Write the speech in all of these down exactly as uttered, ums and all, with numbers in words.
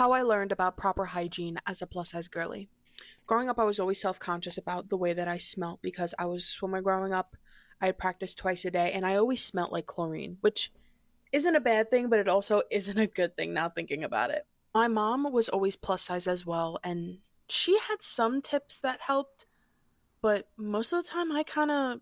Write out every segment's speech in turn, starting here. How I learned about proper hygiene as a plus-size girly. Growing up, I was always self-conscious about the way that I smelled because I was a swimmer growing up. I practiced twice a day, and I always smelled like chlorine, which isn't a bad thing, but it also isn't a good thing now thinking about it. My mom was always plus-size as well, and she had some tips that helped, but most of the time I kind of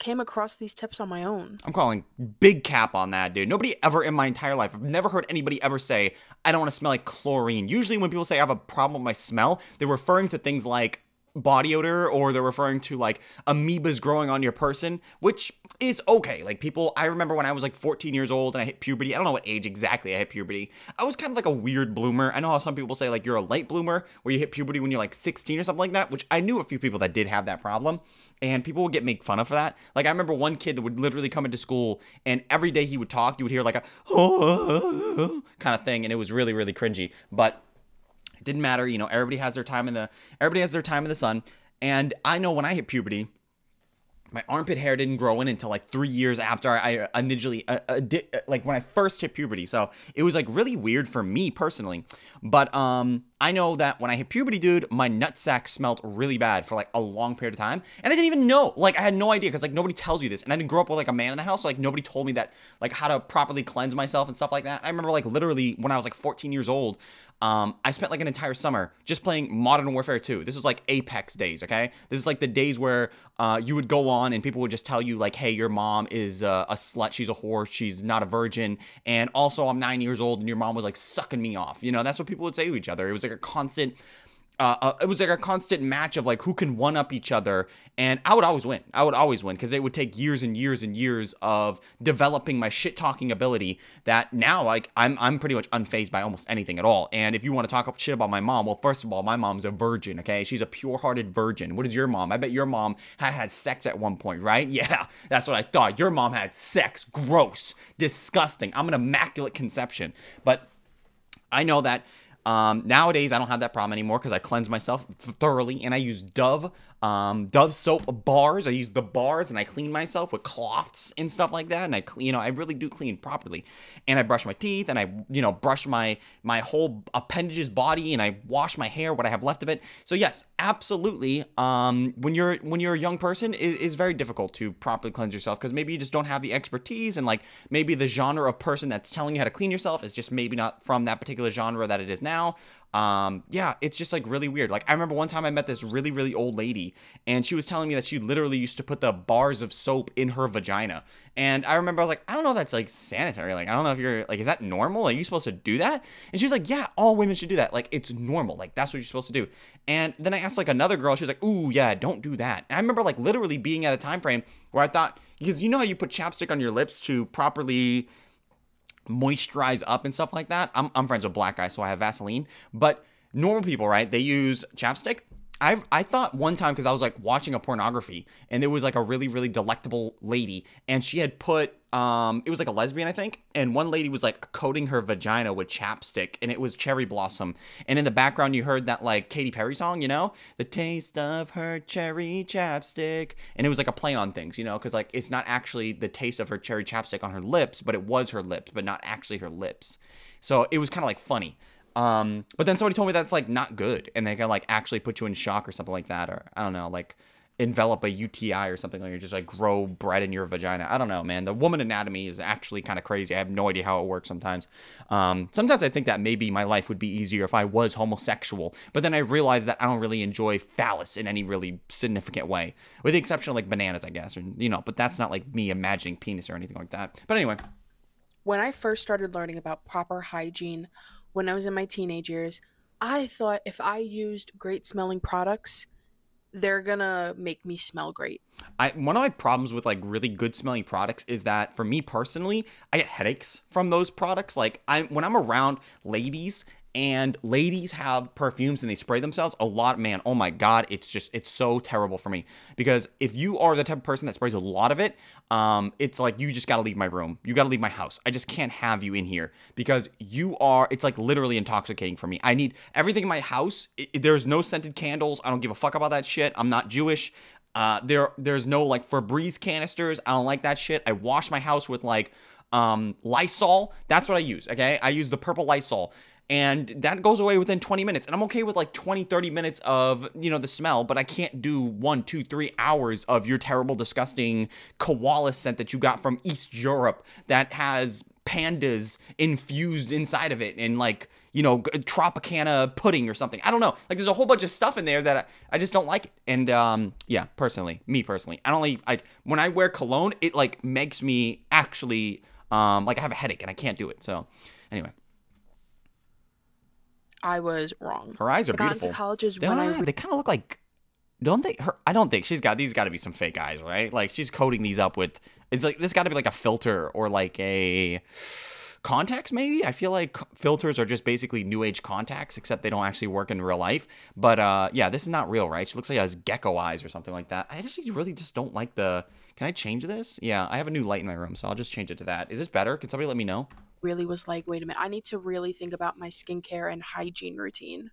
came across these tips on my own. I'm calling big cap on that, dude. Nobody ever in my entire life, I've never heard anybody ever say, I don't want to smell like chlorine. Usually when people say I have a problem with my smell, they're referring to things like body odor, or they're referring to like amoebas growing on your person, which is okay. Like people, I remember when I was like fourteen years old and I hit puberty, I don't know what age exactly I hit puberty. I was kind of like a weird bloomer. I know how some people say like you're a late bloomer where you hit puberty when you're like sixteen or something like that, which I knew a few people that did have that problem. And people would get made fun of for that. Like I remember one kid that would literally come into school and every day he would talk, you would hear like a oh, kind of thing. And it was really, really cringy. But it didn't matter, you know, everybody has their time in the, everybody has their time in the sun. And I know when I hit puberty, my armpit hair didn't grow in until like three years after I initially, uh, uh, did, uh, like when I first hit puberty. So it was like really weird for me personally. But um, I know that when I hit puberty, dude, my nutsack smelled really bad for like a long period of time. And I didn't even know, like I had no idea because like nobody tells you this. And I didn't grow up with like a man in the house. So like nobody told me that, like how to properly cleanse myself and stuff like that. I remember like literally when I was like fourteen years old, Um, I spent like an entire summer just playing Modern Warfare two. This was like Apex days, okay? This is like the days where uh, you would go on and people would just tell you like, hey, your mom is uh, a slut, she's a whore, she's not a virgin, and also I'm nine years old and your mom was like sucking me off. You know, that's what people would say to each other. It was like a constant... Uh, uh, it was like a constant match of like who can one up each other, and I would always win. I would always win because it would take years and years and years of developing my shit talking ability that now like I'm I'm pretty much unfazed by almost anything at all. And if you want to talk shit about my mom, well, first of all, my mom's a virgin, okay? She's a pure-hearted virgin. What is your mom? I bet your mom had had sex at one point, right? Yeah, that's what I thought. Your mom had sex. Gross, disgusting. I'm an immaculate conception, but I know that. Um, nowadays, I don't have that problem anymore because I cleanse myself thoroughly and I use Dove, um, Dove soap bars. I use the bars and I clean myself with cloths and stuff like that. And I clean, you know, I really do clean properly, and I brush my teeth and I, you know, brush my, my whole appendages body, and I wash my hair, what I have left of it. So yes, absolutely. Um, when you're, when you're a young person, it is very difficult to properly cleanse yourself because maybe you just don't have the expertise, and like maybe the genre of person that's telling you how to clean yourself is just maybe not from that particular genre that it is now. Um, yeah, it's just like really weird. Like I remember one time I met this really, really old lady, and she was telling me that she literally used to put the bars of soap in her vagina. And I remember I was like, I don't know if that's like sanitary. Like, I don't know if you're like, is that normal? Are you supposed to do that? And she was like, yeah, all women should do that. Like, it's normal. Like, that's what you're supposed to do. And then I asked like another girl, she was like, ooh, yeah, don't do that. And I remember like literally being at a time frame where I thought, because you know how you put chapstick on your lips to properly moisturize up and stuff like that. I'm, I'm friends with black guys, so I have Vaseline. But normal people, right, they use chapstick. I've, I thought one time, because I was like watching a pornography, and there was like a really, really delectable lady, and she had put, um, it was like a lesbian, I think, and one lady was like coating her vagina with chapstick, and it was cherry blossom. And in the background, you heard that like Katy Perry song, you know, the taste of her cherry chapstick. And it was like a play on things, you know, because like it's not actually the taste of her cherry chapstick on her lips, but it was her lips, but not actually her lips. So it was kind of like funny. Um, but then somebody told me that's like not good, and they can like actually put you in shock or something like that, or I don't know, like envelop a U T I or something, like you just like grow bread in your vagina. I don't know, man. The woman anatomy is actually kind of crazy. I have no idea how it works sometimes. Um, sometimes I think that maybe my life would be easier if I was homosexual, but then I realized that I don't really enjoy phallus in any really significant way, with the exception of like bananas, I guess, or you know, but that's not like me imagining penis or anything like that. But anyway. When I first started learning about proper hygiene, when I was in my teenage years, I thought if I used great smelling products, they're gonna make me smell great. I, one of my problems with like really good smelling products is that for me personally, I get headaches from those products. Like I, when I'm around ladies, and ladies have perfumes and they spray themselves a lot, man. Oh my God. It's just, it's so terrible for me, because if you are the type of person that sprays a lot of it, um, it's like, you just got to leave my room. You got to leave my house. I just can't have you in here, because you are, it's like literally intoxicating for me. I need everything in my house. It, it, there's no scented candles. I don't give a fuck about that shit. I'm not Jewish. Uh, there, there's no like Febreze canisters. I don't like that shit. I wash my house with like, um, Lysol. That's what I use. Okay. I use the purple Lysol. and that goes away within twenty minutes. And I'm okay with like twenty, thirty minutes of, you know, the smell, but I can't do one, two, three hours of your terrible, disgusting koala scent that you got from East Europe that has pandas infused inside of it and like, you know, Tropicana pudding or something. I don't know. Like, there's a whole bunch of stuff in there that I, I just don't like it. And, um, yeah, personally, me personally, I don't like, like, when I wear cologne, it, like, makes me actually, um, like, I have a headache and I can't do it. So, anyway. I was wrong. Her eyes are beautiful. I got into college is when I... They kind of look like... Don't they? Her, I don't think. She's got... These got to be some fake eyes, right? Like, she's coating these up with... It's like... This got to be like a filter or like a... contacts, maybe? I feel like filters are just basically new age contacts, except they don't actually work in real life. But uh, yeah, this is not real, right? She looks like she has gecko eyes or something like that. I actually really just don't like the... Can I change this? Yeah, I have a new light in my room, so I'll just change it to that. Is this better? Can somebody let me know? Really was like, wait a minute, I need to really think about my skincare and hygiene routine.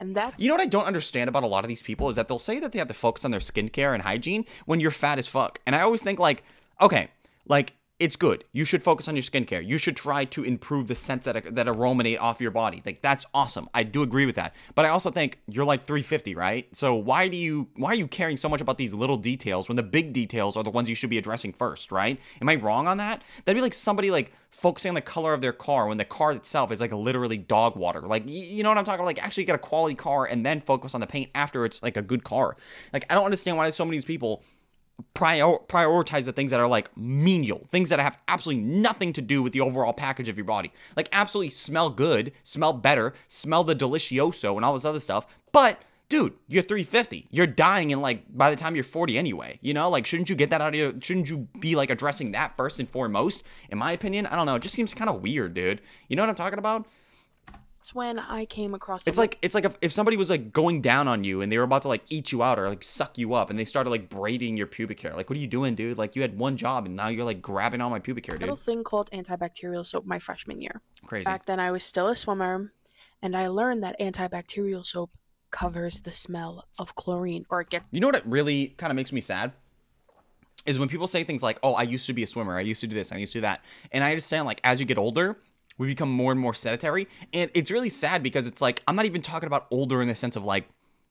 And that's... You know what I don't understand about a lot of these people is that they'll say that they have to focus on their skincare and hygiene when you're fat as fuck. And I always think like, okay, like... It's good. You should focus on your skincare. You should try to improve the scents that, that arominate off your body. Like, that's awesome. I do agree with that. But I also think you're like three fifty, right? So why do you, why are you caring so much about these little details when the big details are the ones you should be addressing first, right? Am I wrong on that? That'd be like somebody like focusing on the color of their car when the car itself is like literally dog water. Like, you know what I'm talking about? Like, actually get a quality car and then focus on the paint after it's like a good car. Like, I don't understand why there's so many people Prior, prioritize the things that are like menial, things that have absolutely nothing to do with the overall package of your body. Like, absolutely smell good, smell better, smell the delicioso and all this other stuff. But dude, you're three fifty. You're dying in like, by the time you're forty anyway, you know, like, shouldn't you get that out of your, shouldn't you be like addressing that first and foremost? In my opinion, I don't know. It just seems kind of weird, dude. You know what I'm talking about? When I came across it's like it's like if somebody was like going down on you and they were about to like eat you out or like suck you up and they started like braiding your pubic hair. Like, what are you doing, dude? Like, you had one job and now you're like grabbing all my pubic hair, dude. Little thing called antibacterial soap my freshman year. Crazy. Back then I was still a swimmer and I learned that antibacterial soap covers the smell of chlorine or it gets... You know what it really kind of makes me sad is when people say things like, oh, I used to be a swimmer, I used to do this, I used to do that. And I understand, like, as you get older we become more and more sedentary. And it's really sad because it's like, I'm not even talking about older in the sense of like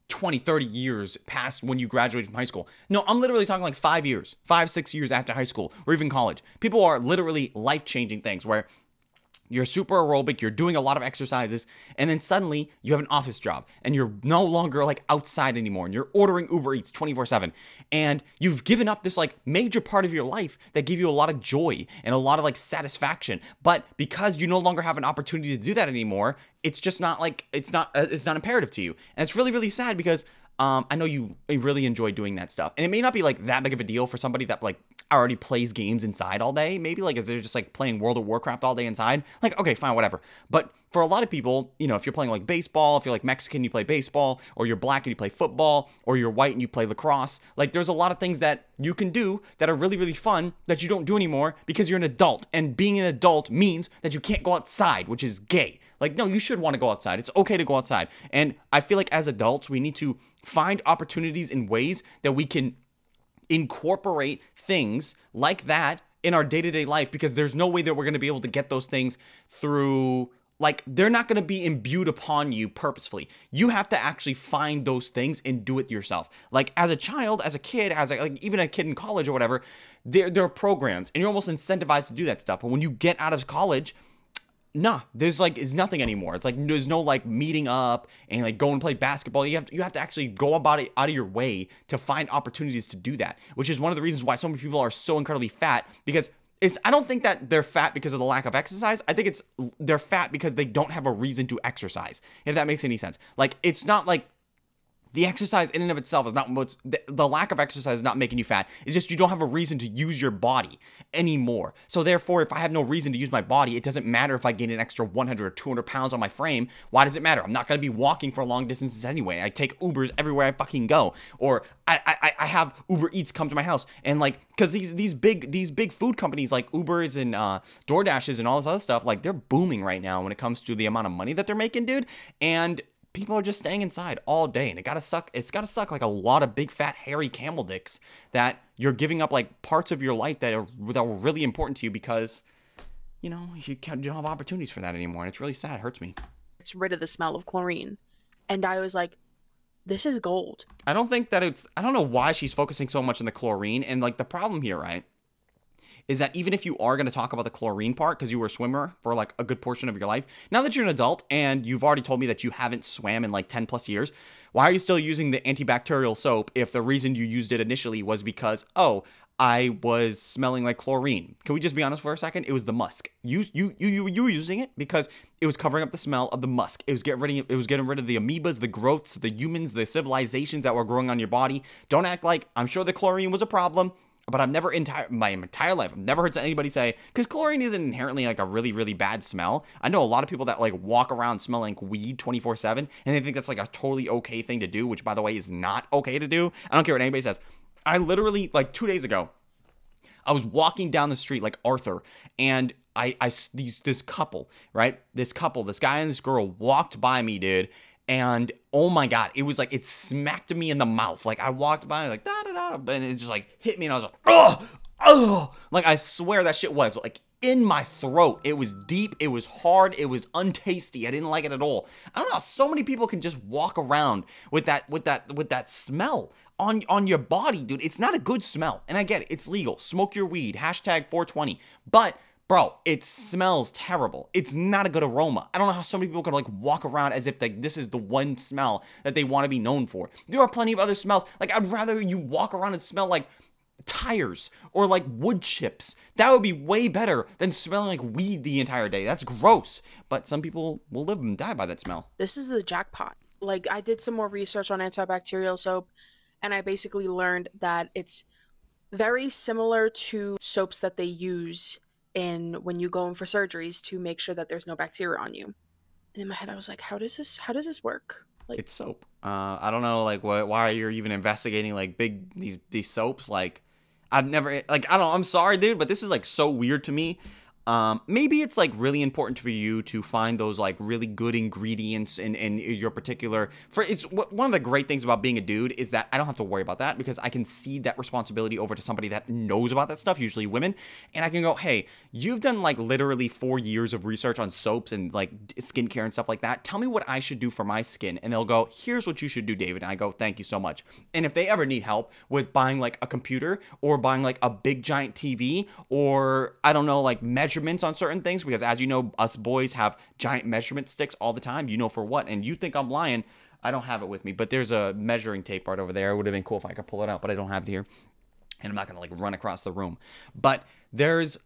twenty, thirty years past when you graduated from high school. No, I'm literally talking like five years, five, six years after high school or even college. People are literally life-changing things where you're super aerobic, you're doing a lot of exercises, and then suddenly you have an office job and you're no longer like outside anymore and you're ordering Uber Eats twenty-four seven and you've given up this like major part of your life that gave you a lot of joy and a lot of like satisfaction. But because you no longer have an opportunity to do that anymore, it's just not like, it's not, it's not imperative to you. And it's really, really sad because Um, I know you really enjoy doing that stuff. And it may not be like that big of a deal for somebody that like already plays games inside all day. Maybe like if they're just like playing World of Warcraft all day inside, like, okay, fine, whatever. But for a lot of people, you know, if you're playing like baseball, if you're like Mexican, you play baseball, or you're black and you play football, or you're white and you play lacrosse, like there's a lot of things that you can do that are really, really fun that you don't do anymore because you're an adult. And being an adult means that you can't go outside, which is gay. Like, no, you should want to go outside. It's okay to go outside. And I feel like as adults, we need to find opportunities in ways that we can incorporate things like that in our day-to-day life, because there's no way that we're going to be able to get those things through, like, they're not going to be imbued upon you purposefully. You have to actually find those things and do it yourself. Like, as a child, as a kid, as a, like even a kid in college or whatever, there, there are programs and you're almost incentivized to do that stuff. But when you get out of college, nah, there's like, it's nothing anymore. It's like, there's no like meeting up and like go and play basketball. You have to, you have to actually go about it out of your way to find opportunities to do that, which is one of the reasons why so many people are so incredibly fat, because it's, I don't think that they're fat because of the lack of exercise. I think it's, they're fat because they don't have a reason to exercise, if that makes any sense. Like, it's not like the exercise in and of itself is not what's, the, the lack of exercise is not making you fat. It's just you don't have a reason to use your body anymore. So therefore, if I have no reason to use my body, it doesn't matter if I gain an extra one hundred or two hundred pounds on my frame. Why does it matter? I'm not going to be walking for long distances anyway. I take Ubers everywhere I fucking go. Or I, I, I have Uber Eats come to my house. And like, because these, these, big, these big food companies like Ubers and uh, DoorDashes and all this other stuff, like they're booming right now when it comes to the amount of money that they're making, dude. And people are just staying inside all day, and it gotta suck. It's gotta suck like a lot of big, fat, hairy camel dicks that you're giving up like parts of your life that are that were really important to you because, you know, you, can't, you don't have opportunities for that anymore. And it's really sad. It hurts me. It's rid of the smell of chlorine. And I was like, this is gold. I don't think that it's, I don't know why she's focusing so much on the chlorine. And like the problem here, right, is that even if you are going to talk about the chlorine part, because you were a swimmer for like a good portion of your life, now that you're an adult and you've already told me that you haven't swam in like ten plus years, why are you still using the antibacterial soap if the reason you used it initially was because, oh, I was smelling like chlorine? Can we just be honest for a second? It was the musk. You you you you, you were using it because it was covering up the smell of the musk. It was getting rid of, it was getting rid of the amoebas, the growths, the humans, the civilizations that were growing on your body. Don't act like, I'm sure the chlorine was a problem, but I've never entire my entire life, I've never heard anybody say, because chlorine isn't inherently like a really, really bad smell. I know a lot of people that like walk around smelling like weed twenty-four seven, and they think that's like a totally okay thing to do, which by the way is not okay to do. I don't care what anybody says. I literally, like two days ago, I was walking down the street like Arthur, and I, I these, this couple, right? This couple, this guy and this girl walked by me, dude. And oh my God, it was like, it smacked me in the mouth. Like I walked by and like, da, da, da, and it just like hit me and I was like, oh, oh, like I swear that shit was like in my throat. It was deep. It was hard. It was untasty. I didn't like it at all. I don't know how so many people can just walk around with that, with that, with that smell on, on your body, dude. It's not a good smell. And I get it. It's legal. Smoke your weed, hashtag four twenty. But bro, it smells terrible. It's not a good aroma. I don't know how so many people can like walk around as if like this is the one smell that they want to be known for. There are plenty of other smells. Like I'd rather you walk around and smell like tires or like wood chips. That would be way better than smelling like weed the entire day. That's gross. But some people will live and die by that smell. This is the jackpot. Like I did some more research on antibacterial soap and I basically learned that it's very similar to soaps that they use in when you go in for surgeries to make sure that there's no bacteria on you. And in my head I was like, how does this how does this work? Like it's soap. Uh I don't know like wh why you're even investigating like big these these soaps. Like I've never like I don't I'm sorry dude, but this is like so weird to me. Um, maybe it's like really important for you to find those like really good ingredients in, in your particular for it's one of the great things about being a dude is that I don't have to worry about that because I can cede that responsibility over to somebody that knows about that stuff, usually women. And I can go, hey, you've done like literally four years of research on soaps and like skincare and stuff like that. Tell me what I should do for my skin. And they'll go, here's what you should do, David. And I go, thank you so much. And if they ever need help with buying like a computer or buying like a big giant T V or I don't know, like measure on certain things, because as you know, us boys have giant measurement sticks all the time, you know for what, and you think I'm lying. I don't have it with me, but there's a measuring tape right over there. It would have been cool if I could pull it out, but I don't have it here, and I'm not gonna like run across the room. But there's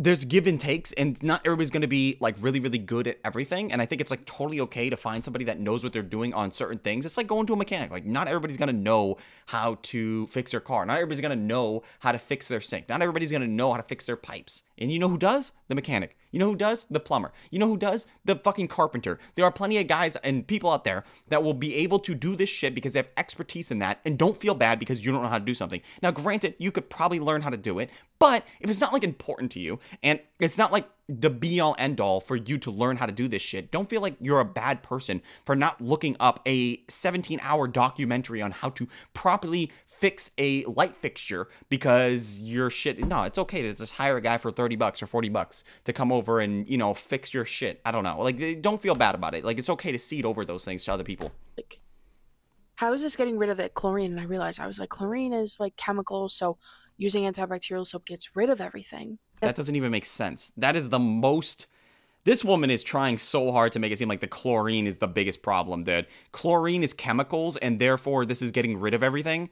there's give and takes, and not everybody's going to be like really, really good at everything. And I think it's like totally okay to find somebody that knows what they're doing on certain things. It's like going to a mechanic. Like not everybody's going to know how to fix their car. Not everybody's going to know how to fix their sink. Not everybody's going to know how to fix their pipes. And you know who does? The mechanic. You know who does? The plumber. You know who does? The fucking carpenter. There are plenty of guys and people out there that will be able to do this shit because they have expertise in that, and don't feel bad because you don't know how to do something. Now, granted, you could probably learn how to do it, but if it's not like important to you and it's not like the be all end all for you to learn how to do this shit, don't feel like you're a bad person for not looking up a seventeen hour documentary on how to properly fix a light fixture because your shit. No, it's okay to just hire a guy for thirty bucks or forty bucks to come over and, you know, fix your shit. I don't know. Like, don't feel bad about it. Like, it's okay to cede over those things to other people. Like, how is this getting rid of that chlorine? And I realized I was like, chlorine is like chemical, so using antibacterial soap gets rid of everything. That's that doesn't even make sense. That is the most... This woman is trying so hard to make it seem like the chlorine is the biggest problem, dude. Chlorine is chemicals, and therefore this is getting rid of everything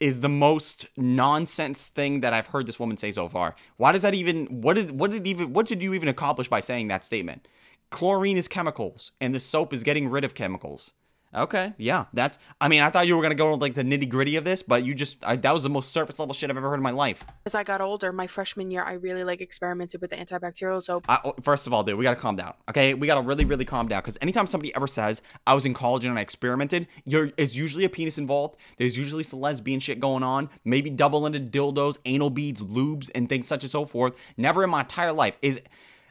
is the most nonsense thing that I've heard this woman say so far. Why does that even... What, is, what, did, even, what did you even accomplish by saying that statement? Chlorine is chemicals, and the soap is getting rid of chemicals. Okay, yeah, that's... I mean, I thought you were going to go with, like, the nitty-gritty of this, but you just... I, that was the most surface-level shit I've ever heard in my life. As I got older, my freshman year, I really, like, experimented with the antibacterial soap. I, first of all, dude, we got to calm down, okay? We got to really, really calm down, because anytime somebody ever says, I was in college and I experimented, you're, it's usually a penis involved. There's usually some lesbian shit going on, maybe double-ended dildos, anal beads, lubes, and things such and so forth. Never in my entire life is...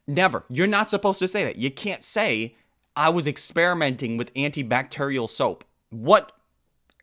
Never. You're not supposed to say that. You can't say... I was experimenting with antibacterial soap. What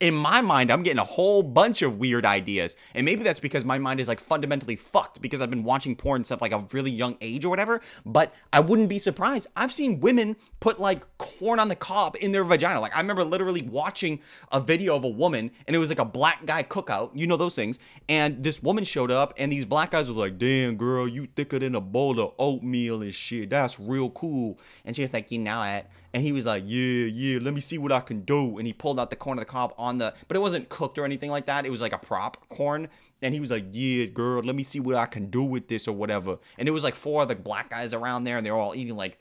in my mind, I'm getting a whole bunch of weird ideas. And maybe that's because my mind is like fundamentally fucked because I've been watching porn stuff like a really young age or whatever. But I wouldn't be surprised. I've seen women put like corn on the cob in their vagina. Like I remember literally watching a video of a woman and it was like a black guy cookout. You know those things. And this woman showed up and these black guys were like, damn girl, you thicker than a bowl of oatmeal and shit. That's real cool. And she was like, you know it. And he was like, yeah, yeah, let me see what I can do. And he pulled out the corn of the cob on the, but it wasn't cooked or anything like that. It was like a prop corn. And he was like, yeah, girl, let me see what I can do with this or whatever. And it was like four other black guys around there. And they were all eating like,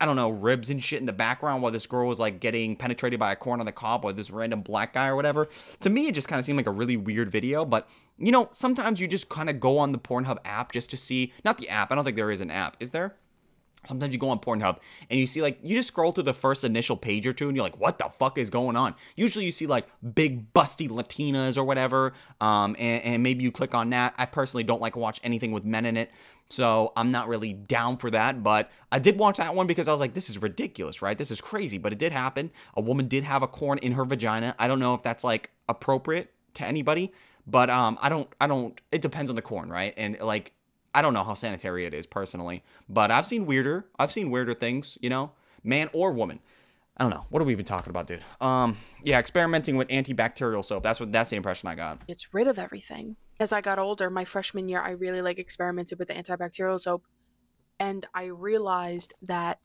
I don't know, ribs and shit in the background while this girl was like getting penetrated by a corn on the cob or this random black guy or whatever. To me, it just kind of seemed like a really weird video. But, you know, sometimes you just kind of go on the Pornhub app just to see, not the app. I don't think there is an app. Is there? Sometimes you go on Pornhub and you see like, you just scroll through the first initial page or two and you're like, what the fuck is going on? Usually you see like big busty Latinas or whatever. Um, and, and maybe you click on that. I personally don't like to watch anything with men in it. So I'm not really down for that, but I did watch that one because I was like, this is ridiculous, right? This is crazy, but it did happen. A woman did have a corn in her vagina. I don't know if that's like appropriate to anybody, but um, I don't, I don't, it depends on the corn, right? And like, I don't know how sanitary it is personally, but I've seen weirder. I've seen weirder things, you know, man or woman. I don't know. What are we even talking about, dude? Um, yeah, experimenting with antibacterial soap. That's what, that's the impression I got. It's rid of everything. As I got older, my freshman year, I really like experimented with the antibacterial soap, and I realized that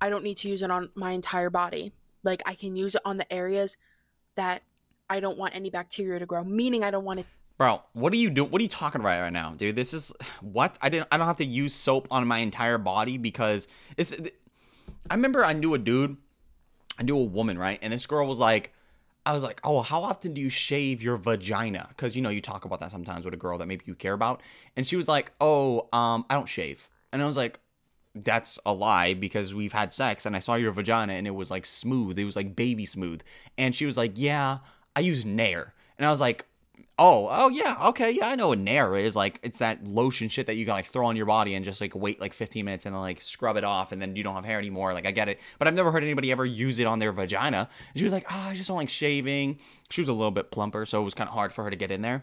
I don't need to use it on my entire body. Like I can use it on the areas that I don't want any bacteria to grow, meaning I don't want it. Bro, what are you doing? What are you talking about right now, dude? This is what I didn't. I don't have to use soap on my entire body because it's. I remember I knew a dude, I knew a woman, right? And this girl was like, I was like, oh, how often do you shave your vagina? Because you know you talk about that sometimes with a girl that maybe you care about, and she was like, oh, um, I don't shave, and I was like, that's a lie because we've had sex and I saw your vagina and it was like smooth, it was like baby smooth, and she was like, yeah, I use Nair, and I was like. Oh, oh yeah, okay, yeah, I know what Nair is, like, it's that lotion shit that you can, like, throw on your body and just, like, wait, like, fifteen minutes and then, like, scrub it off and then you don't have hair anymore, like, I get it, but I've never heard anybody ever use it on their vagina, and she was like, oh, I just don't like shaving, she was a little bit plumper, so it was kind of hard for her to get in there.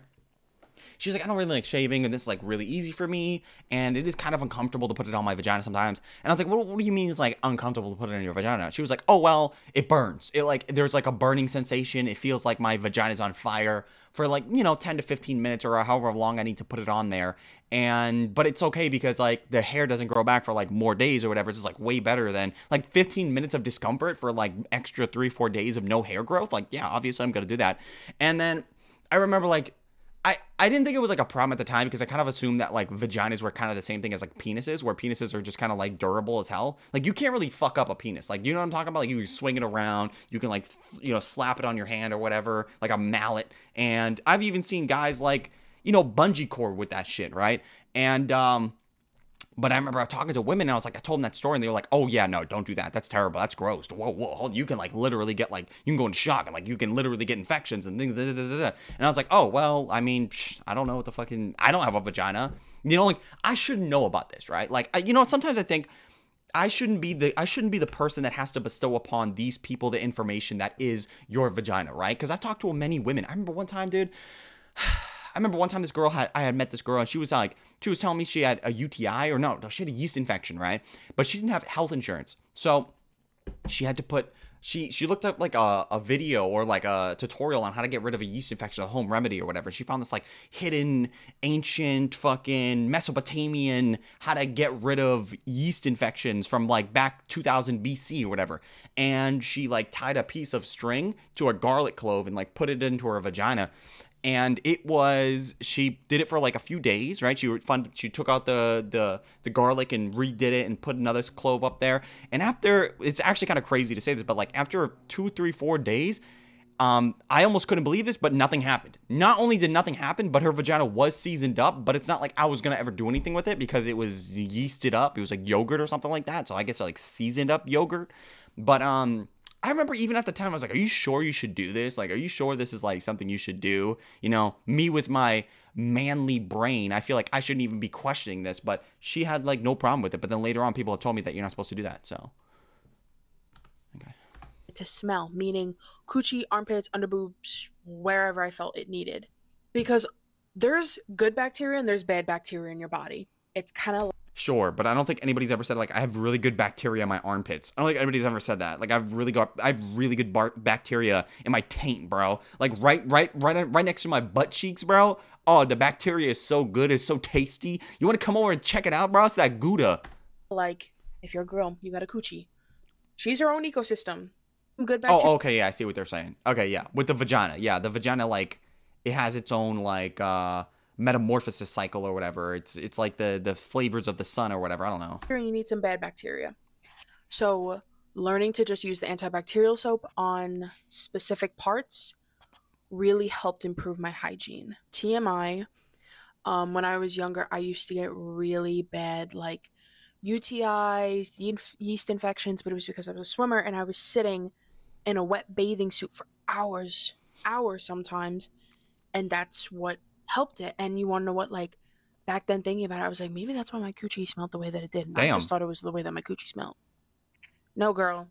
She was like, I don't really like shaving, and this is, like, really easy for me, and it is kind of uncomfortable to put it on my vagina sometimes. And I was like, well, what do you mean it's, like, uncomfortable to put it on your vagina? She was like, oh, well, it burns. It, like, there's, like, a burning sensation. It feels like my vagina's on fire for, like, you know, ten to fifteen minutes or however long I need to put it on there. And, but it's okay because, like, the hair doesn't grow back for, like, more days or whatever. It's just, like, way better than, like, fifteen minutes of discomfort for, like, extra three, four days of no hair growth. Like, yeah, obviously I'm going to do that. And then I remember, like, I, I didn't think it was like a problem at the time because I kind of assumed that like vaginas were kind of the same thing as like penises, where penises are just kind of like durable as hell. Like you can't really fuck up a penis. Like, you know what I'm talking about? Like you swing it around, you can like, you know, slap it on your hand or whatever, like a mallet. And I've even seen guys like, you know, bungee cord with that shit. Right. And, um, but I remember I was talking to women and I was like, I told them that story and they were like, oh yeah, no, don't do that. That's terrible. That's gross. Whoa, whoa. You can like literally get like, you can go in shock and like, you can literally get infections and things. Da, da, da, da. And I was like, oh, well, I mean, psh, I don't know what the fucking, I don't have a vagina. You know, like I should know about this, right? Like, I, you know, sometimes I think I shouldn't be the, I shouldn't be the person that has to bestow upon these people the information that is your vagina, right? Cause I've talked to many women. I remember one time, dude, I remember one time this girl had, I had met this girl and she was like, she was telling me she had a U T I or no, no, she had a yeast infection, right? But she didn't have health insurance. So she had to put, she, she looked up like a, a video or like a tutorial on how to get rid of a yeast infection, a home remedy or whatever. She found this like hidden ancient fucking Mesopotamian, how to get rid of yeast infections from like back two thousand B C or whatever. And she like tied a piece of string to a garlic clove and like put it into her vagina. And it was, she did it for like a few days, right? She fund, she took out the, the the garlic and redid it and put another clove up there. And after, it's actually kind of crazy to say this, but like after two, three, four days, um, I almost couldn't believe this, but nothing happened. Not only did nothing happen, but her vagina was seasoned up, but it's not like I was going to ever do anything with it because it was yeasted up. It was like yogurt or something like that. So I guess like seasoned up yogurt. But, um... I remember even at the time, I was like, are you sure you should do this? Like, are you sure this is like something you should do? You know, me with my manly brain, I feel like I shouldn't even be questioning this, but she had like no problem with it. But then later on, people have told me that you're not supposed to do that. So, okay. to smell, meaning coochie, armpits, underboobs, wherever I felt it needed. Because there's good bacteria and there's bad bacteria in your body. It's kind of... Sure, but I don't think anybody's ever said, like, I have really good bacteria in my armpits. I don't think anybody's ever said that. Like, I've really got, I have really good bar bacteria in my taint, bro. Like, right, right, right, right next to my butt cheeks, bro. Oh, the bacteria is so good. It's so tasty. You want to come over and check it out, bro? It's that Gouda. Like, if you're a girl, you got a coochie. She's her own ecosystem. Good bacteria. Oh, okay, yeah, I see what they're saying. Okay, yeah, with the vagina. Yeah, the vagina, like, it has its own, like, uh... metamorphosis cycle or whatever. It's it's like the the flavors of the sun or whatever. I don't know. You need some bad bacteria. So learning to just use the antibacterial soap on specific parts really helped improve my hygiene. T M I, um, when I was younger, I used to get really bad, like, U T Is, yeast, yeast infections, but it was because I was a swimmer and I was sitting in a wet bathing suit for hours, hours sometimes, and that's what helped it. And you want to know what, like, back then thinking about it, I was like, maybe that's why my coochie smelled the way that it did. And damn. I just thought it was the way that my coochie smelled. No, girl,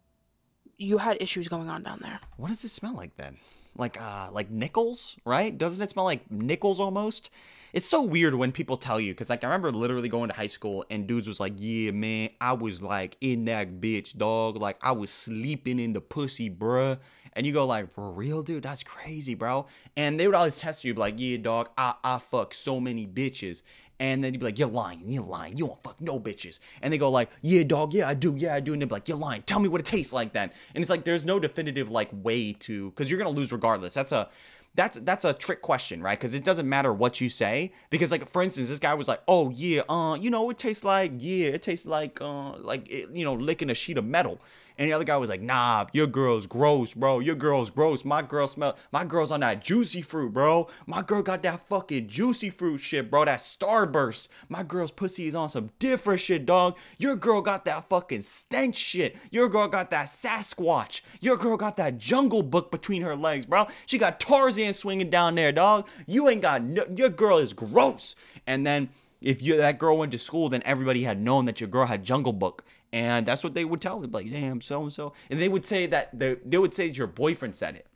you had issues going on down there. What does it smell like then? Like, uh, like nickels, right? Doesn't it smell like nickels almost? It's so weird when people tell you, because, like, I remember literally going to high school and dudes was like, yeah, man, I was, like, in that bitch, dog. Like, I was sleeping in the pussy, bruh. And you go, like, for real, dude? That's crazy, bro. And they would always test you, like, yeah, dog, I, I fuck so many bitches. And then you'd be like, you're lying, you're lying, you don't fuck no bitches. And they go like, yeah, dog, yeah, I do, yeah, I do. And they'd be like, you're lying, tell me what it tastes like then. And it's like, there's no definitive, like, way to, because you're going to lose regardless. That's a, that's, that's a trick question, right? Because it doesn't matter what you say. Because, like, for instance, this guy was like, oh, yeah, uh, you know, it tastes like, yeah, it tastes like, uh, like, it, you know, licking a sheet of metal. And the other guy was like, nah, your girl's gross, bro. Your girl's gross. My girl smell, my girl's on that juicy fruit, bro. My girl got that fucking juicy fruit shit, bro. That Starburst. My girl's pussy is on some different shit, dog. Your girl got that fucking stench shit. Your girl got that Sasquatch. Your girl got that Jungle Book between her legs, bro. She got Tarzan swinging down there, dog. You ain't got no, your girl is gross. And then if you, that girl went to school, then everybody had known that your girl had Jungle Book. And that's what they would tell them, like, damn, so-and-so. And they would say that, the, they would say that your boyfriend said it.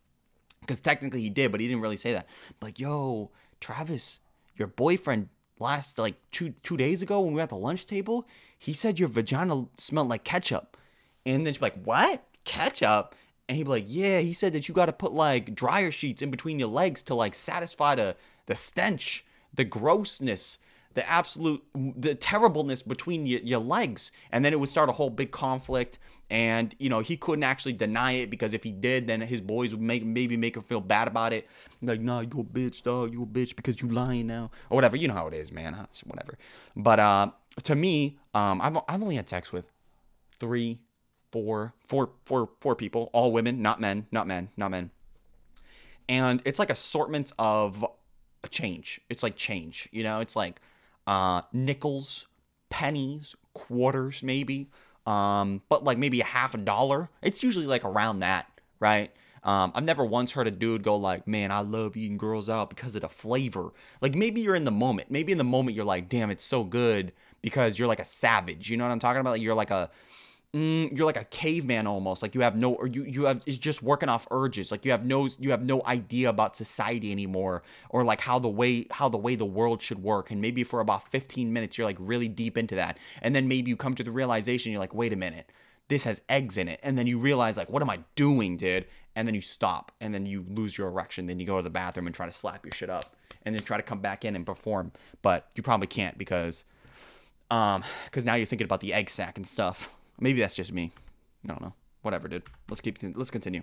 Because technically he did, but he didn't really say that. Like, yo, Travis, your boyfriend last, like, two two days ago when we were at the lunch table, he said your vagina smelled like ketchup. And then she'd be like, what? Ketchup? And he'd be like, yeah, he said that you got to put, like, dryer sheets in between your legs to, like, satisfy the, the stench, the grossness, the absolute, the terribleness between your, your legs. And then it would start a whole big conflict. And, you know, he couldn't actually deny it, because if he did, then his boys would make, maybe make him feel bad about it. Like, nah, you a bitch, dog, you a bitch because you lying now. Or whatever, you know how it is, man, huh? Whatever. But uh, to me, um, I've, I've only had sex with three, four, four, four, four people, all women, not men, not men, not men. And it's like assortments of change. It's like change, you know, it's like, Uh, nickels, pennies, quarters maybe, um, but like maybe a half a dollar. It's usually like around that, right? Um, I've never once heard a dude go like, man, I love eating girls out because of the flavor. Like, maybe you're in the moment. Maybe in the moment you're like, damn, it's so good, because you're like a savage. You know what I'm talking about? Like, you're like a, mm, you're like a caveman almost. Like, you have no, or you, you have, it's just working off urges. Like, you have no, you have no idea about society anymore, or like how the way, how the way the world should work. And maybe for about fifteen minutes, you're like really deep into that. And then maybe you come to the realization, you're like, wait a minute, this has eggs in it. And then you realize, like, what am I doing, dude? And then you stop, and then you lose your erection. Then you go to the bathroom and try to slap your shit up, and then try to come back in and perform. But you probably can't, because, um, because now you're thinking about the egg sack and stuff. Maybe that's just me. I don't know. Whatever, dude. Let's keep, let's continue.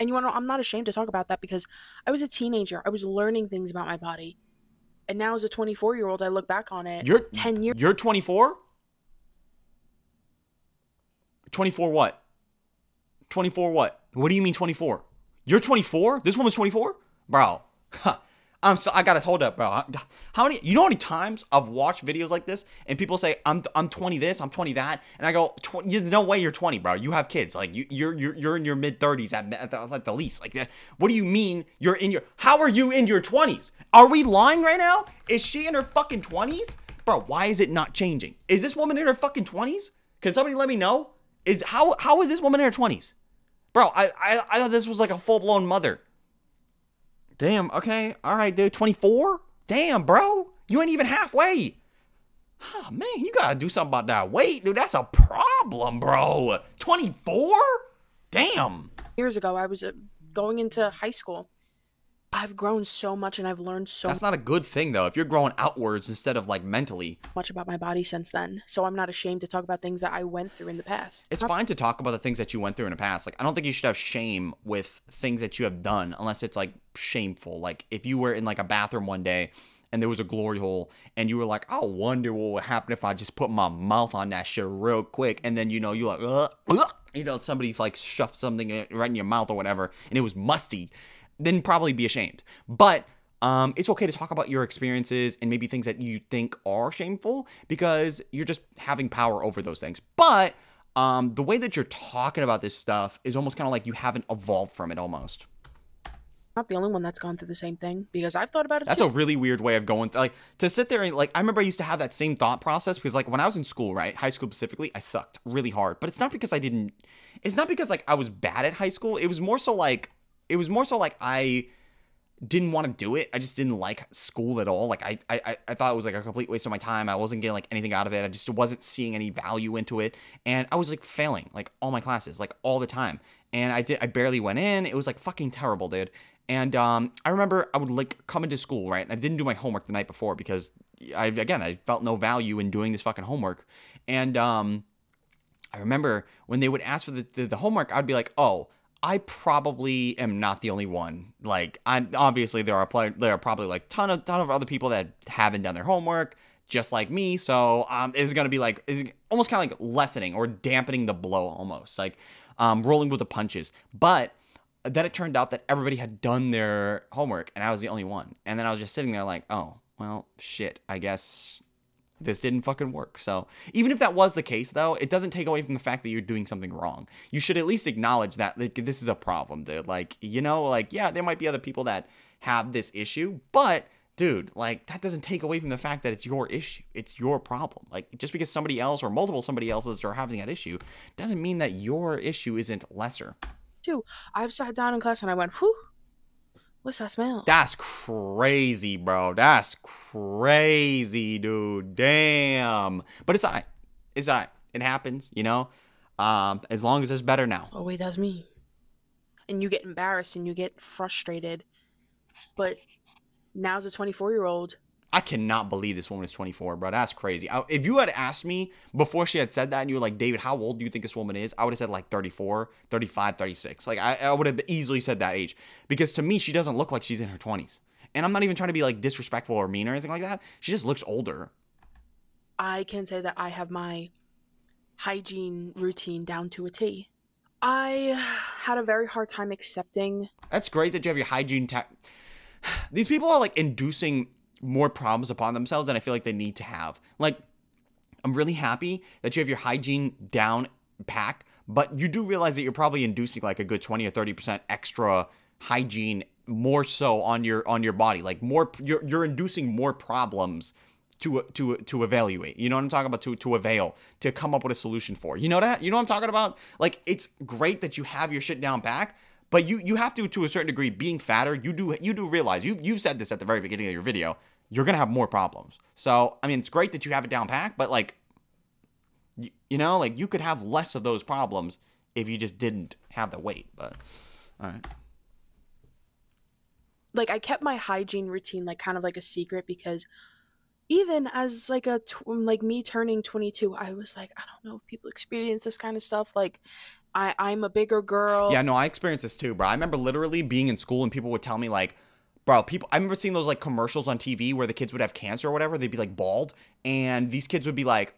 And you want to know, I'm not ashamed to talk about that, because I was a teenager. I was learning things about my body. And now as a twenty-four-year-old, I look back on it. You're ten years. You're twenty-four? twenty-four what? twenty-four what? What do you mean twenty-four? You're twenty-four? This woman's twenty-four? Bro. Huh. I'm so, I gotta hold up, bro. How many, you know how many times I've watched videos like this and people say, I'm, I'm twenty this, I'm twenty that. And I go, there's no way you're twenty, bro. You have kids. Like, you, you're, you're, you're in your mid thirties at, at, the, at the least. Like, what do you mean you're in your, how are you in your twenties? Are we lying right now? Is she in her fucking twenties? Bro, why is it not changing? Is this woman in her fucking twenties? Can somebody let me know? Is how how is this woman in her twenties? Bro, I, I I thought this was like a full-blown mother. Damn, okay. All right, dude. twenty-four? Damn, bro. You ain't even halfway. Oh, man, you got to do something about that weight, dude. That's a problem, bro. twenty-four? Damn. Years ago, I was going into high school. I've grown so much and I've learned so much. That's not a good thing, though, if you're growing outwards instead of, like, mentally. Much about my body since then, so I'm not ashamed to talk about things that I went through in the past. It's fine to talk about the things that you went through in the past. Like, I don't think you should have shame with things that you have done unless it's, like, shameful. Like, if you were in, like, a bathroom one day and there was a glory hole and you were like, I wonder what would happen if I just put my mouth on that shit real quick. And then, you know, you're like, ugh, ugh. You know, somebody, like, shoved something right in your mouth or whatever and it was musty. Then probably be ashamed. But um, it's okay to talk about your experiences and maybe things that you think are shameful because you're just having power over those things. But um, the way that you're talking about this stuff is almost kind of like you haven't evolved from it almost. Not the only one that's gone through the same thing because I've thought about it. That's too. A really weird way of going. Like to sit there and like, I remember I used to have that same thought process because like when I was in school, right? High school specifically, I sucked really hard, but it's not because I didn't, it's not because like I was bad at high school. It was more so like, It was more so like I didn't want to do it. I just didn't like school at all. Like I, I, I thought it was like a complete waste of my time. I wasn't getting like anything out of it. I just wasn't seeing any value into it. And I was like failing like all my classes, like all the time. And I did, I barely went in. It was like fucking terrible, dude. And um, I remember I would like come into school, right? And I didn't do my homework the night before because I, again, I felt no value in doing this fucking homework. And um, I remember when they would ask for the, the, the homework, I'd be like, oh, I probably am not the only one. Like, I'm obviously there are there are probably like ton of ton of other people that haven't done their homework just like me. So um, it's gonna be like it's almost kind of like lessening or dampening the blow, almost like um, rolling with the punches. But then it turned out that everybody had done their homework and I was the only one. And then I was just sitting there like, oh well, shit. I guess this didn't fucking work. So even if that was the case, though, it doesn't take away from the fact that you're doing something wrong. You should at least acknowledge that like, this is a problem, dude. Like, you know, like, yeah, there might be other people that have this issue, but dude, like that doesn't take away from the fact that it's your issue. It's your problem. Like just because somebody else or multiple somebody else's are having that issue doesn't mean that your issue isn't lesser. Dude, I've sat down in class and I went, whew, what's that smell? That's crazy, bro. That's crazy, dude. Damn. But it's all right. It's all right. It happens, you know? Um, as long as it's better now. Oh, wait, that's me. And you get embarrassed and you get frustrated. But now as a twenty-four-year-old. I cannot believe this woman is twenty-four, bro. That's crazy. I, if you had asked me before she had said that and you were like, David, how old do you think this woman is? I would have said like thirty-four, thirty-five, thirty-six. Like I, I would have easily said that age because to me, she doesn't look like she's in her twenties. And I'm not even trying to be like disrespectful or mean or anything like that. She just looks older. I can say that I have my hygiene routine down to a T. I had a very hard time accepting. That's great that you have your hygiene. These people are like inducing more problems upon themselves than I feel like they need to have. Like, I'm really happy that you have your hygiene down pack, but you do realize that you're probably inducing like a good twenty or thirty percent extra hygiene more so on your, on your body, like more, you're, you're inducing more problems to, to, to evaluate, you know what I'm talking about? To, to avail, to come up with a solution for, you know that, you know what I'm talking about? Like, it's great that you have your shit down pack, but you, you have to, to a certain degree, being fatter, you do, you do realize you, you've said this at the very beginning of your video, you're going to have more problems. So, I mean, it's great that you have it down pack, but like, you, you know, like you could have less of those problems if you just didn't have the weight, but all right. Like I kept my hygiene routine, like kind of like a secret because even as like a, like me turning twenty-two, I was like, I don't know if people experience this kind of stuff. Like I, I'm a bigger girl. Yeah, no, I experienced this too, bro. I remember literally being in school and people would tell me like, bro, people, I remember seeing those like commercials on T V where the kids would have cancer or whatever. They'd be like bald and these kids would be like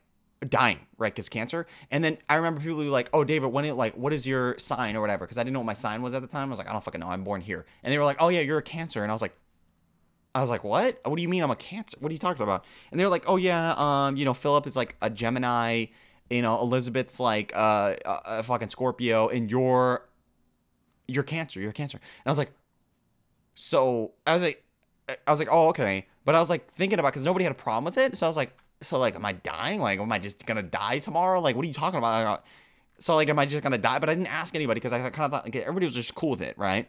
dying, right? Because cancer. And then I remember people would be like, oh, David, when it like, what is your sign or whatever? Because I didn't know what my sign was at the time. I was like, I don't fucking know. I'm born here. And they were like, oh yeah, you're a cancer. And I was like, I was like, what? What do you mean I'm a cancer? What are you talking about? And they were like, oh yeah, um, you know, Philip is like a Gemini, you know, Elizabeth's like uh, a fucking Scorpio and you're, you're cancer, you're cancer. And I was like, so I was like, I was like, oh, okay. But I was like thinking about, cause nobody had a problem with it. So I was like, so like, am I dying? Like, am I just going to die tomorrow? Like, what are you talking about? So, like, am I just gonna die? But I didn't ask anybody because I kind of thought, like, everybody was just cool with it, right?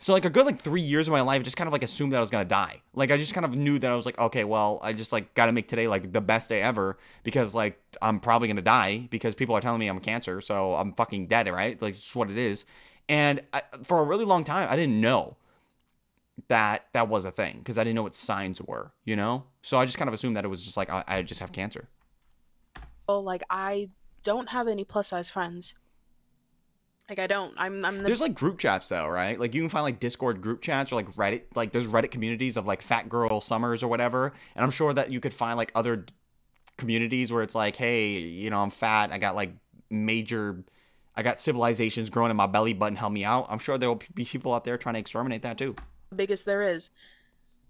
So, like, a good, like, three years of my life, I just kind of, like, assumed that I was gonna die. Like, I just kind of knew that I was like, okay, well, I just, like, gotta make today, like, the best day ever because, like, I'm probably gonna die because people are telling me I'm cancer, so I'm fucking dead, right? Like, it's what it is. And I, for a really long time, I didn't know that that was a thing because I didn't know what signs were, you know? So I just kind of assumed that it was just, like, I, I just have cancer. Well, like, I don't have any plus-size friends. Like, I don't. I'm, I'm the There's, like, group chats, though, right? Like, you can find, like, Discord group chats or, like, Reddit. Like, there's Reddit communities of, like, fat girl summers or whatever. And I'm sure that you could find, like, other communities where it's like, hey, you know, I'm fat. I got, like, major... I got civilizations growing in my belly button. Help me out. I'm sure there will be people out there trying to exterminate that, too. Biggest there is.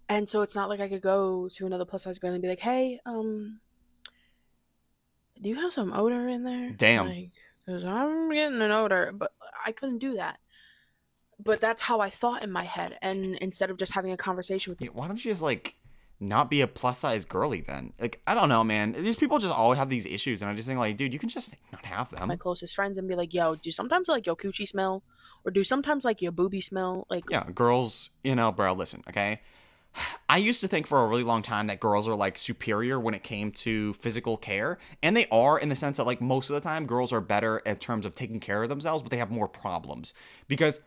And so it's not like I could go to another plus-size girl and be like, hey, um... do you have some odor in there? Damn. Like, because I'm getting an odor, but I couldn't do that. But that's how I thought in my head. And instead of just having a conversation with you, why don't you just, like, not be a plus size girly then? Like, I don't know, man. These people just always have these issues. And I just think, like, dude, you can just not have them. My closest friends and be like, yo, do sometimes, like, your coochie smell? Or do sometimes, like, your boobie smell? Like, yeah, girls, you know, bro, listen, okay? I used to think for a really long time that girls are, like, superior when it came to physical care. And they are, in the sense that, like, most of the time girls are better in terms of taking care of themselves, but they have more problems. Because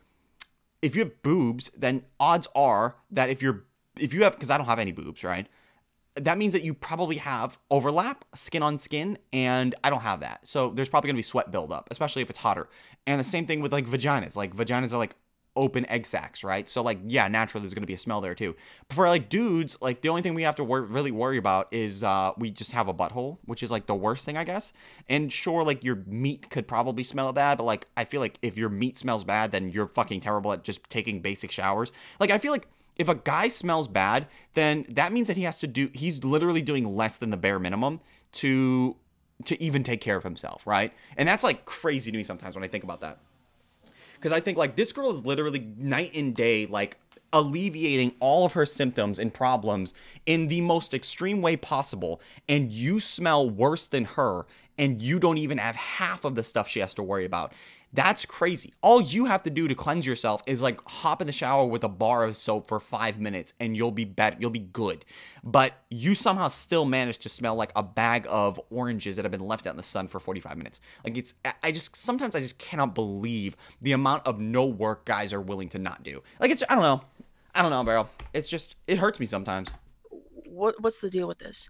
if you have boobs, then odds are that if you're, if you have, because I don't have any boobs, right? That means that you probably have overlap, skin on skin, and I don't have that. So there's probably going to be sweat buildup, especially if it's hotter. And the same thing with, like, vaginas. Like, vaginas are, like, open egg sacs, right? So, like, yeah, naturally there's gonna be a smell there too. But for, like, dudes, like, the only thing we have to wor really worry about is uh we just have a butthole, which is, like, the worst thing, I guess. And sure, like, your meat could probably smell bad, but, like, I feel like if your meat smells bad, then you're fucking terrible at just taking basic showers. Like, I feel like if a guy smells bad, then that means that he has to do he's literally doing less than the bare minimum to to even take care of himself, right? And that's, like, crazy to me sometimes when I think about that. Because I think, like, this girl is literally night and day, like, alleviating all of her symptoms and problems in the most extreme way possible. And you smell worse than her. And you don't even have half of the stuff she has to worry about. That's crazy. All you have to do to cleanse yourself is, like, hop in the shower with a bar of soap for five minutes and you'll be better. You'll be good. But you somehow still manage to smell like a bag of oranges that have been left out in the sun for forty-five minutes. Like, it's, I just, sometimes I just cannot believe the amount of no work guys are willing to not do. Like, it's, I don't know. I don't know, bro. It's just, it hurts me sometimes. What, what's the deal with this?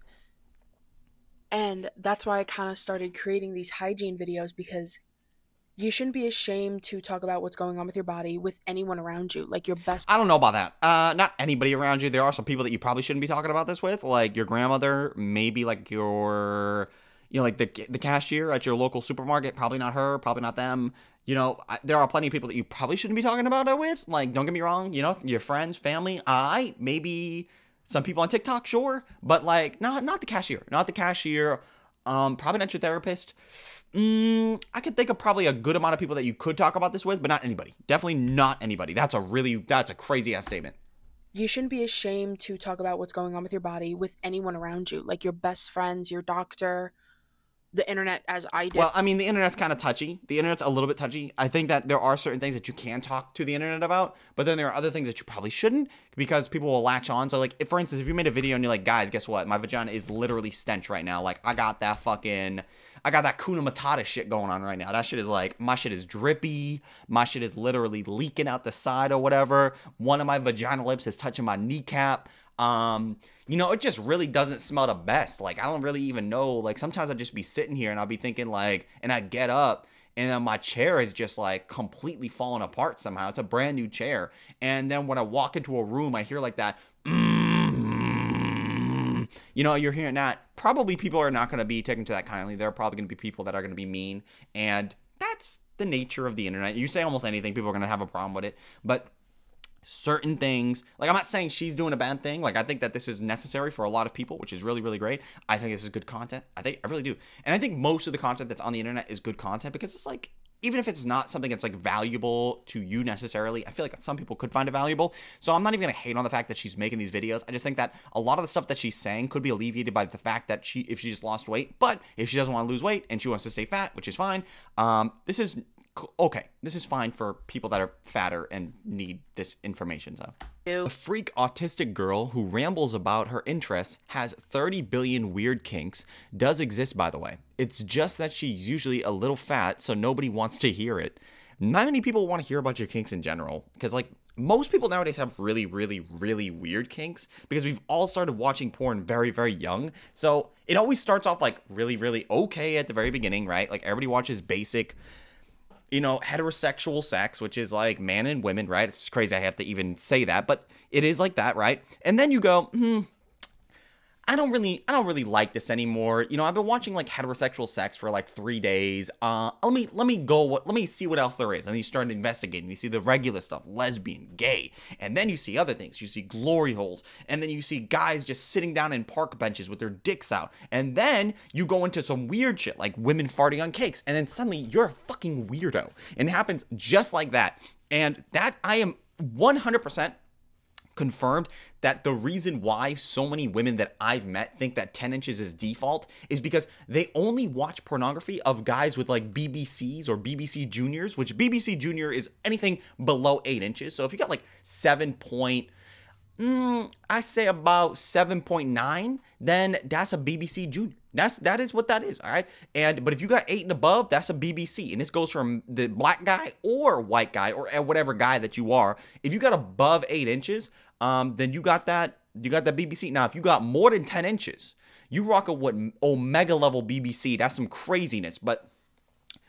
And that's why I kind of started creating these hygiene videos, because you shouldn't be ashamed to talk about what's going on with your body with anyone around you, like your best. I don't know about that. Uh, not anybody around you. There are some people that you probably shouldn't be talking about this with, like your grandmother, maybe like your, you know, like the the cashier at your local supermarket. Probably not her. Probably not them. You know, I, there are plenty of people that you probably shouldn't be talking about it with. Like, don't get me wrong. You know, your friends, family. I maybe some people on TikTok, sure, but like not not the cashier, not the cashier. Um, probably not your therapist. Mm, I could think of probably a good amount of people that you could talk about this with, but not anybody. Definitely not anybody. That's a really, that's a crazy ass statement. You shouldn't be ashamed to talk about what's going on with your body with anyone around you, like your best friends, your doctor, the internet, as I did. Well, I mean, the internet's kind of touchy. The internet's a little bit touchy. I think that there are certain things that you can talk to the internet about, but then there are other things that you probably shouldn't, because people will latch on. So, like, if, for instance, if you made a video and you're like, guys, guess what? My vagina is literally stench right now. Like, I got that fucking, I got that Kuna Matata shit going on right now. That shit is like, my shit is drippy. My shit is literally leaking out the side or whatever. One of my vagina lips is touching my kneecap. Um, you know, it just really doesn't smell the best. Like, I don't really even know. Like, sometimes I'll just be sitting here and I'll be thinking, like, and I get up and then my chair is just, like, completely falling apart somehow. It's a brand new chair. And then when I walk into a room, I hear like that, mm-hmm. You know, you're hearing that. Probably people are not going to be taken to that kindly. There are probably going to be people that are going to be mean. And that's the nature of the internet. You say almost anything, people are going to have a problem with it. But certain things, like, I'm not saying she's doing a bad thing. Like, I think that this is necessary for a lot of people, which is really, really great. I think this is good content. I think, I really do. And I think most of the content that's on the internet is good content, because it's like, even if it's not something that's like valuable to you necessarily, I feel like some people could find it valuable. So I'm not even gonna hate on the fact that she's making these videos. I just think that a lot of the stuff that she's saying could be alleviated by the fact that she, if she just lost weight, but if she doesn't want to lose weight and she wants to stay fat, which is fine, um, this is okay. This is fine for people that are fatter and need this information. So a freak autistic girl who rambles about her interests, has thirty billion weird kinks, does exist, by the way. It's just that she's usually a little fat, so nobody wants to hear it. Not many people want to hear about your kinks in general, because like most people nowadays have really, really, really weird kinks because we've all started watching porn very, very young. So it always starts off like really, really okay at the very beginning, right? Like everybody watches basic, you know, heterosexual sex, which is like man and women, right? It's crazy I have to even say that, but it is like that, right? And then you go, hmm, I don't really, I don't really like this anymore. You know, I've been watching like heterosexual sex for like three days. Uh, let me, let me go, what, let me see what else there is. And then you start investigating. You see the regular stuff, lesbian, gay. And then you see other things. You see glory holes. And then you see guys just sitting down in park benches with their dicks out. And then you go into some weird shit like women farting on cakes. And then suddenly you're a fucking weirdo. And it happens just like that. And that I am one hundred percent confirmed that the reason why so many women that I've met think that ten inches is default is because they only watch pornography of guys with like B B Cs or B B C juniors, which B B C junior is anything below eight inches. So if you got like seven point, mm, I say about seven point nine, then that's a B B C junior. That's, that is what that is. All right. And, but if you got eight and above, that's a B B C. And this goes from the black guy or white guy or whatever guy that you are. If you got above eight inches, um, then you got that, you got that B B C. Now, if you got more than ten inches, you rock a what omega level B B C. That's some craziness. But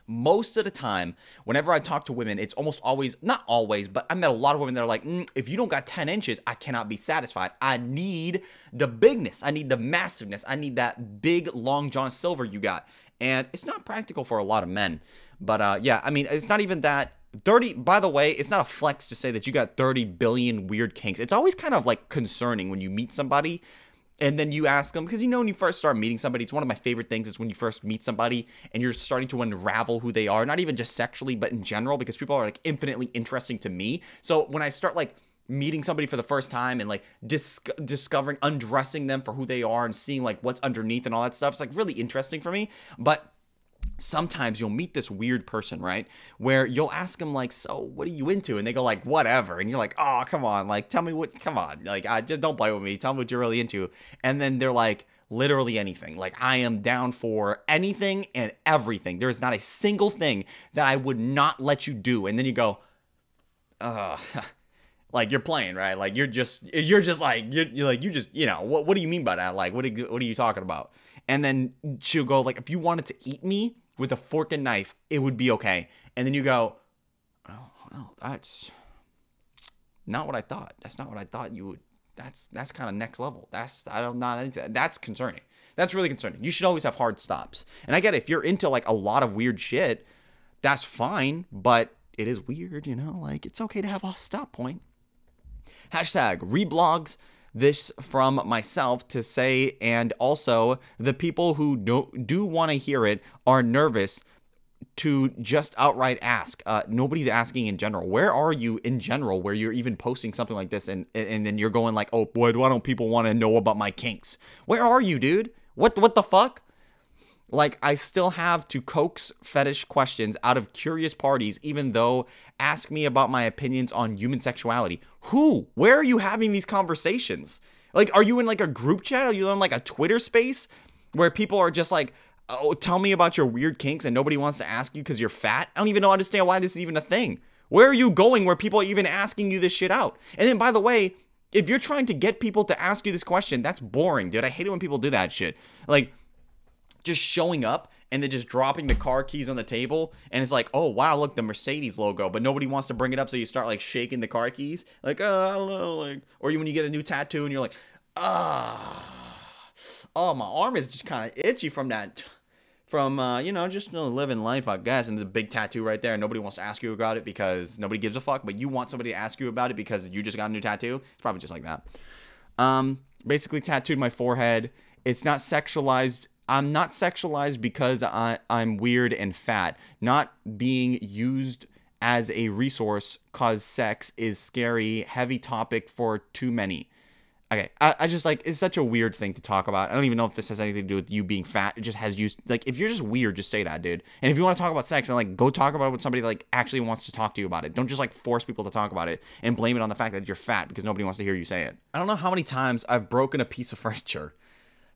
most of the time, whenever I talk to women, it's almost always, not always, but I met a lot of women that are like, mm, if you don't got ten inches, I cannot be satisfied. I need the bigness. I need the massiveness. I need that big long John Silver you got. And it's not practical for a lot of men. But uh, yeah, I mean, it's not even that thirty, by the way, it's not a flex to say that you got thirty billion weird kinks. It's always kind of like concerning when you meet somebody and then you ask them, because you know when you first start meeting somebody, it's one of my favorite things is when you first meet somebody and you're starting to unravel who they are, not even just sexually, but in general, because people are like infinitely interesting to me. So when I start like meeting somebody for the first time and like disc discovering, undressing them for who they are and seeing like what's underneath and all that stuff, it's like really interesting for me. But sometimes you'll meet this weird person, right, where you'll ask them like, so what are you into? And they go like, whatever. And you're like, oh, come on, like tell me what, come on, like I just, don't play with me, tell me what you're really into. And then they're like, literally anything. Like I am down for anything and everything. There is not a single thing that I would not let you do. And then you go, uh like you're playing, right? Like you're just you're just like you're, you're like you just, you know, what what do you mean by that? Like what are, what are you talking about? And then she'll go like, if you wanted to eat me with a fork and knife, it would be okay. And then you go, oh, well, that's not what I thought. That's not what I thought you would. That's that's kind of next level. That's I don't know. That's concerning. That's really concerning. You should always have hard stops. And I get it. If you're into like a lot of weird shit, that's fine. But it is weird, you know. Like it's okay to have a stop point. Hashtag reblogs. This from myself to say, and also the people who do, do want to hear it are nervous to just outright ask. Uh, nobody's asking in general. Where are you in general where you're even posting something like this and, and then you're going like, oh boy, why don't people want to know about my kinks? Where are you, dude? What, what the fuck? Like, I still have to coax fetish questions out of curious parties, even though ask me about my opinions on human sexuality. Who? Where are you having these conversations? Like, are you in like a group chat? Are you on like a Twitter space where people are just like, oh, tell me about your weird kinks and nobody wants to ask you because you're fat? I don't even know, understand why this is even a thing. Where are you going where people are even asking you this shit out? And then, by the way, if you're trying to get people to ask you this question, that's boring, dude. I hate it when people do that shit. Like, just showing up and then just dropping the car keys on the table and it's like, oh wow, look, the Mercedes logo, but nobody wants to bring it up, so you start like shaking the car keys like, oh, I don't know, like, or you, when you get a new tattoo and you're like, ah, oh, my arm is just kind of itchy from that, from uh you know, just, you know, living life, I guess. And the big tattoo right there, and nobody wants to ask you about it because nobody gives a fuck, but you want somebody to ask you about it because you just got a new tattoo. It's probably just like that. Um basically tattooed my forehead. It's not sexualized. I'm not sexualized because I, I'm weird and fat. Not being used as a resource cause sex is scary, heavy topic for too many. Okay, I, I just like, it's such a weird thing to talk about. I don't even know if this has anything to do with you being fat. It just has you, like, if you're just weird, just say that, dude. And if you want to talk about sex, and like, go talk about it with somebody that like actually wants to talk to you about it. Don't just like force people to talk about it and blame it on the fact that you're fat because nobody wants to hear you say it. I don't know how many times I've broken a piece of furniture.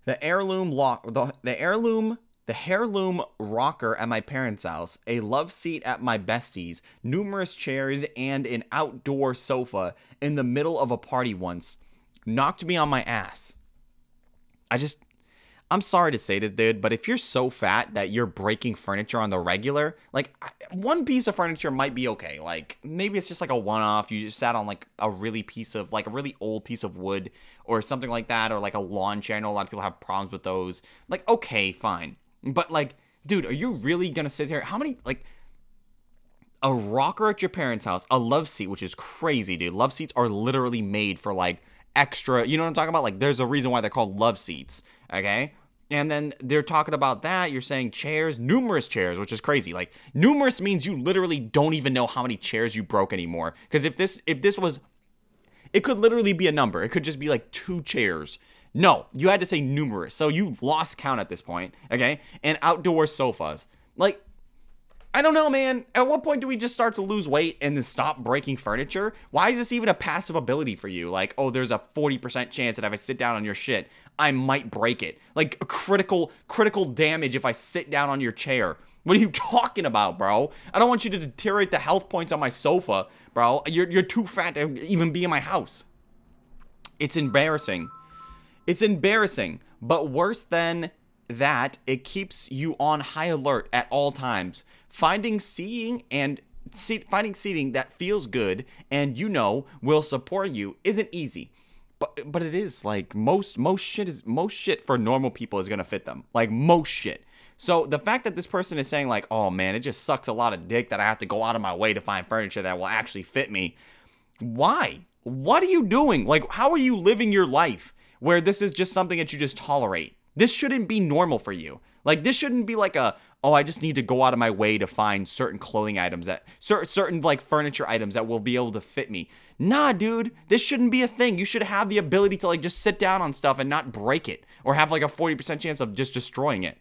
The heirloom lock, the, the heirloom, the heirloom rocker at my parents' house, a love seat at my bestie's, numerous chairs, and an outdoor sofa in the middle of a party once. Knocked me on my ass. I just, I'm sorry to say this, dude, but if you're so fat that you're breaking furniture on the regular, like, I, one piece of furniture might be okay. Like, maybe it's just like a one-off. You just sat on like a really piece of, like a really old piece of wood or something like that, or like a lawn chair. I know a lot of people have problems with those. Like, okay, fine. But like, dude, are you really gonna sit here? How many, like, a rocker at your parents' house, a love seat, which is crazy, dude. Love seats are literally made for like, extra, you know what I'm talking about? Like, there's a reason why they're called love seats, okay? And then they're talking about that. You're saying chairs, numerous chairs, which is crazy. Like, numerous means you literally don't even know how many chairs you broke anymore. Because if this, if this was, it could literally be a number. It could just be like two chairs. No, you had to say numerous. So you lost count at this point, okay? And outdoor sofas. Like, I don't know, man. At what point do we just start to lose weight and then stop breaking furniture? Why is this even a passive ability for you? Like, oh, there's a forty percent chance that if I sit down on your shit, I might break it. Like, critical, critical damage if I sit down on your chair. What are you talking about, bro? I don't want you to deteriorate the health points on my sofa, bro. You're, you're too fat to even be in my house. It's embarrassing. It's embarrassing. But worse than that, it keeps you on high alert at all times. Finding seating and seat, finding seating that feels good and you know will support you isn't easy, but but it is. Like, most most shit is most shit for normal people is gonna fit them. Like, most shit. So the fact that this person is saying like, oh man, it just sucks a lot of dick that I have to go out of my way to find furniture that will actually fit me. Why? What are you doing? Like, how are you living your life where this is just something that you just tolerate? This shouldn't be normal for you. Like, this shouldn't be like a, oh, I just need to go out of my way to find certain clothing items that, cer certain like furniture items that will be able to fit me. Nah, dude, this shouldn't be a thing. You should have the ability to like just sit down on stuff and not break it or have like a forty percent chance of just destroying it.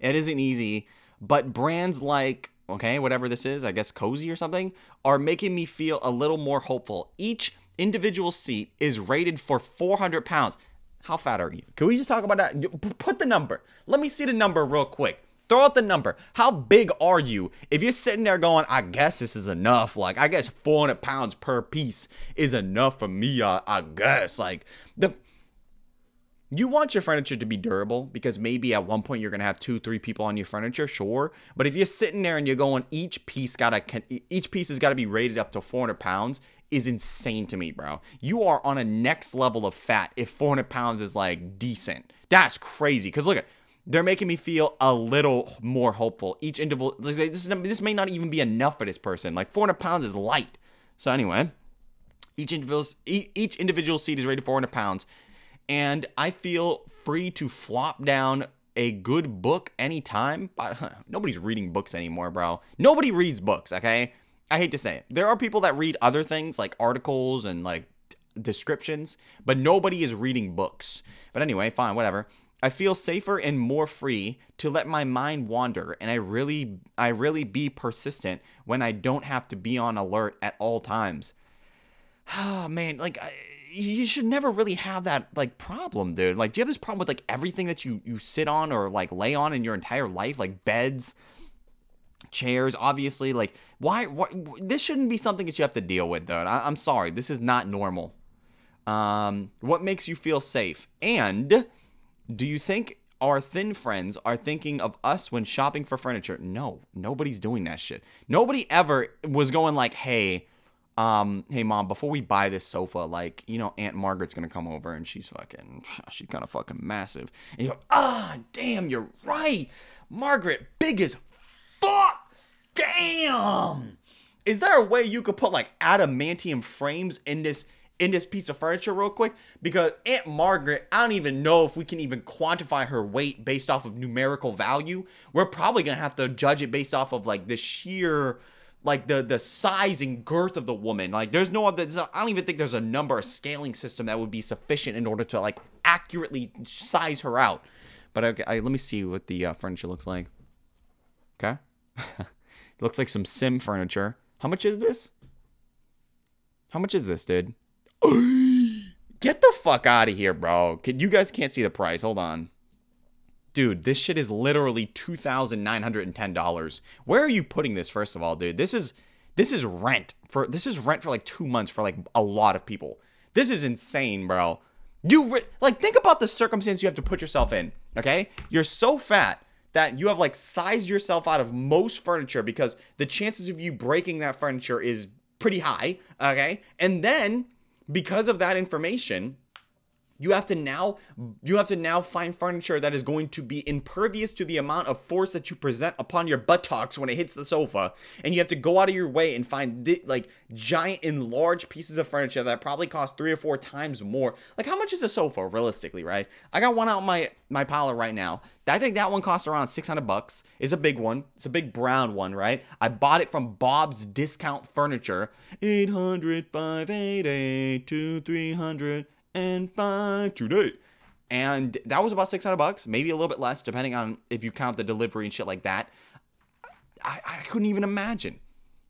It isn't easy, but brands like, okay, whatever this is, I guess Cozy or something, are making me feel a little more hopeful. Each individual seat is rated for four hundred pounds. How fat are you? Can we just talk about that? Put the number. Let me see the number real quick. Throw out the number. How big are you? If you're sitting there going, I guess this is enough. Like, I guess four hundred pounds per piece is enough for me. Uh, I guess. Like, the you want your furniture to be durable because maybe at one point you're going to have two, three people on your furniture. Sure. But if you're sitting there and you're going, each piece got to, each piece has got to be rated up to four hundred pounds. Is insane to me, bro. You are on a next level of fat if four hundred pounds is like decent. That's crazy. Because look at, they're making me feel a little more hopeful. Each interval, this, is, this may not even be enough for this person. Like, four hundred pounds is light. So anyway, each individual, each individual seat is rated four hundred pounds. And I feel free to flop down a good book anytime. But huh, nobody's reading books anymore, bro. Nobody reads books, okay? I hate to say it. There are people that read other things like articles and like descriptions, but nobody is reading books. But anyway, fine, whatever. I feel safer and more free to let my mind wander, and I really, I really be persistent when I don't have to be on alert at all times. Oh man, like I, you should never really have that like problem, dude. Like, do you have this problem with like everything that you you sit on or like lay on in your entire life, like beds? Chairs, obviously. Like, why, why this shouldn't be something that you have to deal with, though. I, I'm sorry, this is not normal. Um what makes you feel safe? And do you think our thin friends are thinking of us when shopping for furniture? No, nobody's doing that shit. Nobody ever was going like, hey um hey mom, before we buy this sofa, like, you know, Aunt Margaret's gonna come over and she's fucking she's kind of fucking massive, and you go, ah, damn, you're right, Margaret, big as fuck. Damn! Is there a way you could put like adamantium frames in this in this piece of furniture real quick, because Aunt Margaret, I don't even know if we can even quantify her weight based off of numerical value. We're probably gonna have to judge it based off of like the sheer, like the the size and girth of the woman. Like there's no other, I don't even think there's a number or scaling system that would be sufficient in order to like accurately size her out. But okay, I, let me see what the uh, furniture looks like. Okay. It looks like some sim furniture. How much is this? How much is this, dude? Get the fuck out of here, bro. Can, you guys can't see the price. Hold on. Dude, this shit is literally two thousand nine hundred ten dollars. Where are you putting this, first of all, dude? This is this is rent for this is rent for like two months for like a lot of people. This is insane, bro. You like think about the circumstance you have to put yourself in, okay? You're so fat that you have like sized yourself out of most furniture because the chances of you breaking that furniture is pretty high, okay? And then because of that information, you have to now you have to now find furniture that is going to be impervious to the amount of force that you present upon your buttocks when it hits the sofa, and you have to go out of your way and find like giant and large pieces of furniture that probably cost three or four times more. Like how much is a sofa realistically, right? I got one out in my my parlor right now. I think that one cost around six hundred bucks. It's a big one. It's a big brown one, right? I bought it from Bob's Discount Furniture. eight hundred, five eighty-eight, twenty-three hundred. And buy today. And that was about six hundred bucks, maybe a little bit less, depending on if you count the delivery and shit like that. I, I couldn't even imagine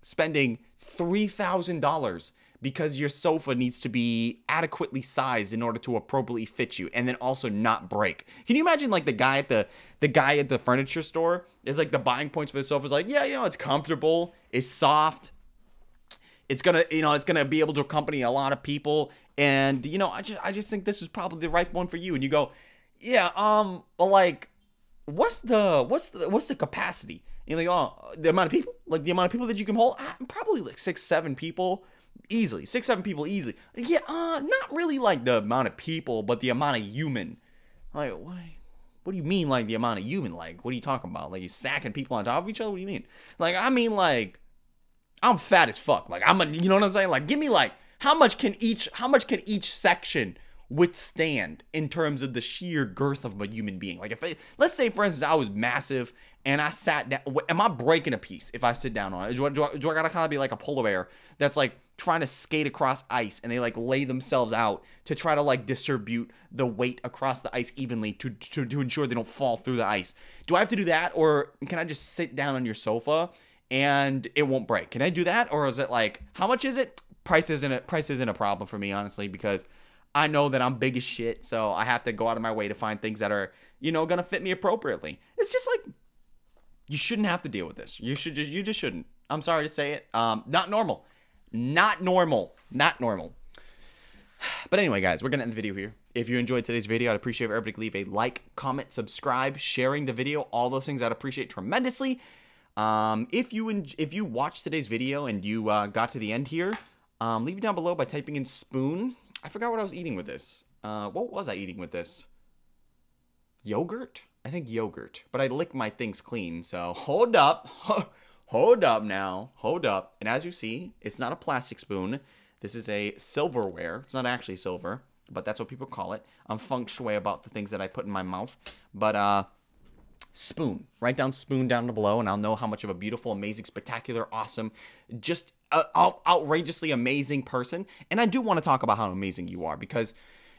spending three thousand dollars because your sofa needs to be adequately sized in order to appropriately fit you and then also not break. Can you imagine like the guy at the the guy at the furniture store is like the buying points for the sofa is like, yeah, you know, it's comfortable, it's soft. It's gonna, you know, it's gonna be able to accompany a lot of people, and you know, I just, I just think this is probably the right one for you. And you go, yeah, um, like, what's the, what's the, what's the capacity? And you're like, oh, the amount of people, like the amount of people that you can hold, ah, probably like six, seven people, easily, six, seven people, easily. Yeah, uh, not really like the amount of people, but the amount of human. Like, what? What do you mean, like the amount of human? Like, what are you talking about? Like, you stacking people on top of each other? What do you mean? Like, I mean, like. I'm fat as fuck. Like I'm a, you know what I'm saying? Like give me like how much can each how much can each section withstand in terms of the sheer girth of a human being? Like if I, let's say for instance I was massive and I sat down, am I breaking a piece if I sit down on it? Do I, do I, do I gotta kind of be like a polar bear that's like trying to skate across ice and they like lay themselves out to try to like distribute the weight across the ice evenly to to, to ensure they don't fall through the ice? Do I have to do that, or can I just sit down on your sofa and it won't break? Can I do that? Or is it like, how much is it? Price isn't a, price isn't a problem for me, honestly, because I know that I'm big as shit, so I have to go out of my way to find things that are, you know, gonna fit me appropriately. It's just like, you shouldn't have to deal with this. You should just, you just shouldn't. I'm sorry to say it. Um, not normal. Not normal. Not normal. But anyway, guys, we're going to end the video here. If you enjoyed today's video, I'd appreciate if everybody leave a like, comment, subscribe, sharing the video, all those things I'd appreciate tremendously. Um, if you if you watched today's video and you uh, got to the end here, um, leave it down below by typing in spoon. I forgot what I was eating with this. Uh, what was I eating with this? Yogurt? I think yogurt. But I licked my things clean, so hold up. Hold up now. Hold up. And as you see, it's not a plastic spoon. This is a silverware. It's not actually silver, but that's what people call it. I'm feng shui about the things that I put in my mouth. But, uh... spoon. Write down spoon down below and I'll know how much of a beautiful, amazing, spectacular, awesome, just uh, outrageously amazing person. And I do want to talk about how amazing you are, because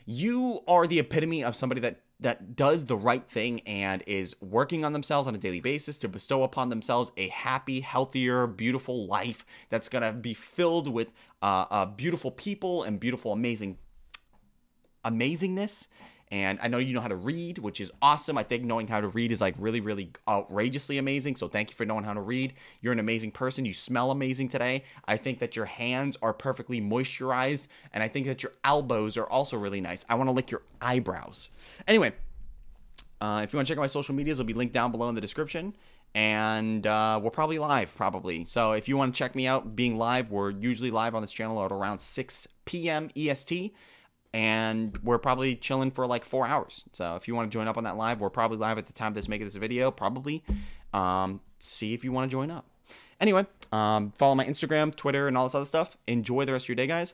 you are the epitome of somebody that that does the right thing and is working on themselves on a daily basis to bestow upon themselves a happy, healthier, beautiful life that's going to be filled with uh, uh, beautiful people and beautiful, amazing, amazingness. And I know you know how to read, which is awesome. I think knowing how to read is like really, really outrageously amazing. So thank you for knowing how to read. You're an amazing person. You smell amazing today. I think that your hands are perfectly moisturized. And I think that your elbows are also really nice. I want to lick your eyebrows. Anyway, uh, if you want to check out my social medias, it'll be linked down below in the description. And uh, we're probably live, probably. So if you want to check me out being live, we're usually live on this channel at around six P M E S T. And we're probably chilling for like four hours. So if you want to join up on that live, we're probably live at the time of this making this video, probably. Um, see if you want to join up. Anyway, um, follow my Instagram, Twitter, and all this other stuff. Enjoy the rest of your day, guys.